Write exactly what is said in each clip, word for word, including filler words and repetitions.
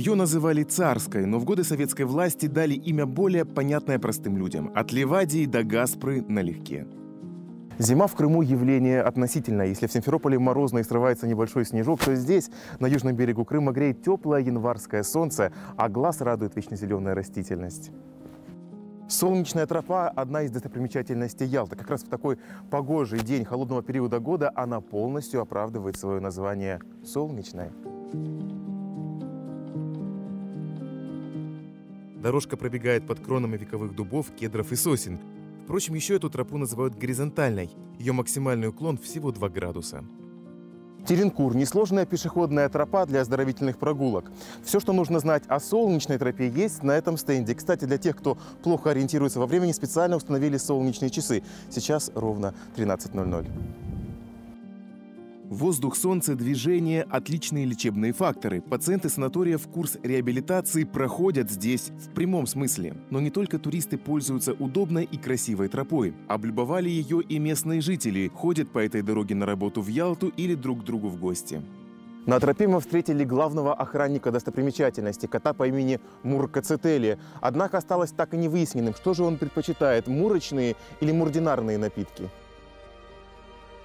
Ее называли царской, но в годы советской власти дали имя более понятное простым людям – от Ливадии до Гаспры налегке. Зима в Крыму явление относительное. Если в Симферополе морозно и срывается небольшой снежок, то здесь, на южном берегу Крыма, греет теплое январское солнце, а глаз радует вечно зеленая растительность. Солнечная тропа – одна из достопримечательностей Ялты. Как раз в такой погожий день холодного периода года она полностью оправдывает свое название «Солнечная». Дорожка пробегает под кронами вековых дубов, кедров и сосен. Впрочем, еще эту тропу называют горизонтальной. Ее максимальный уклон всего два градуса. Теренкур – несложная пешеходная тропа для оздоровительных прогулок. Все, что нужно знать о солнечной тропе, есть на этом стенде. Кстати, для тех, кто плохо ориентируется во времени, специально установили солнечные часы. Сейчас ровно тринадцать ноль ноль. Воздух, солнце, движение – отличные лечебные факторы. Пациенты санаториев курс реабилитации проходят здесь в прямом смысле. Но не только туристы пользуются удобной и красивой тропой. Облюбовали ее и местные жители, ходят по этой дороге на работу в Ялту или друг к другу в гости. На тропе мы встретили главного охранника достопримечательности, кота по имени Мурка Цетели. Однако осталось так и не выясненным, что же он предпочитает – мурочные или мурдинарные напитки.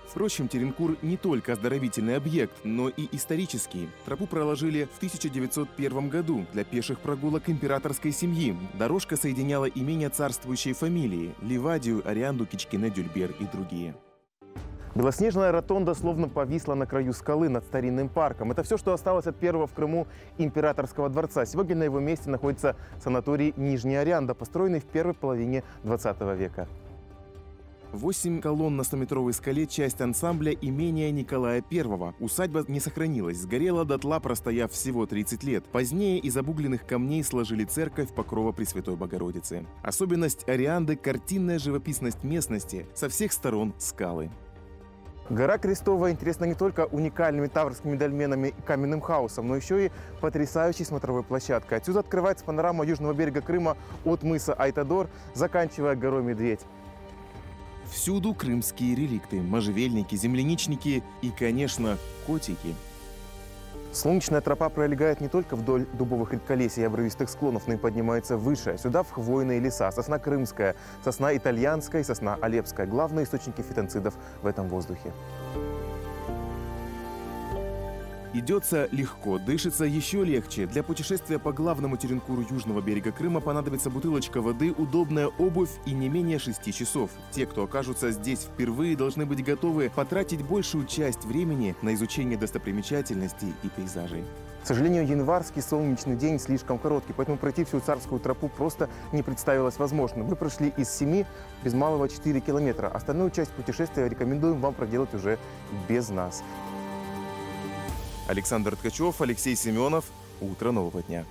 Впрочем, Теренкур не только оздоровительный объект, но и исторический. Тропу проложили в тысяча девятьсот первом году для пеших прогулок императорской семьи. Дорожка соединяла имения царствующей фамилии – Ливадию, Арианду, Кичкина, Дюльбер и другие. Белоснежная ротонда словно повисла на краю скалы над старинным парком. Это все, что осталось от первого в Крыму императорского дворца. Сегодня на его месте находится санаторий «Нижняя Ореанда», построенный в первой половине двадцатого века. Восемь колонн на стометровой скале – часть ансамбля имения Николая Первого. Усадьба не сохранилась, сгорела дотла, простояв всего тридцать лет. Позднее из обугленных камней сложили церковь Покрова Пресвятой Богородицы. Особенность Арианды – картинная живописность местности, со всех сторон скалы. Гора Крестовая интересна не только уникальными таврскими дольменами и каменным хаосом, но еще и потрясающей смотровой площадкой. Отсюда открывается панорама южного берега Крыма от мыса Айтодор, заканчивая горой Медведь. Всюду крымские реликты – можжевельники, земляничники и, конечно, котики. Солнечная тропа пролегает не только вдоль дубовых редколесий и обрывистых склонов, но и поднимается выше. Сюда в хвойные леса – сосна крымская, сосна итальянская и сосна алепская – главные источники фитонцидов в этом воздухе. Идется легко, дышится еще легче. Для путешествия по главному Теренкуру южного берега Крыма понадобится бутылочка воды, удобная обувь и не менее шести часов. Те, кто окажутся здесь впервые, должны быть готовы потратить большую часть времени на изучение достопримечательностей и пейзажей. К сожалению, январский солнечный день слишком короткий, поэтому пройти всю царскую тропу просто не представилось возможным. Мы прошли из семи без малого четыре километра. Остальную часть путешествия рекомендуем вам проделать уже без нас. Александр Ткачев, Алексей Семенов. Утро нового дня.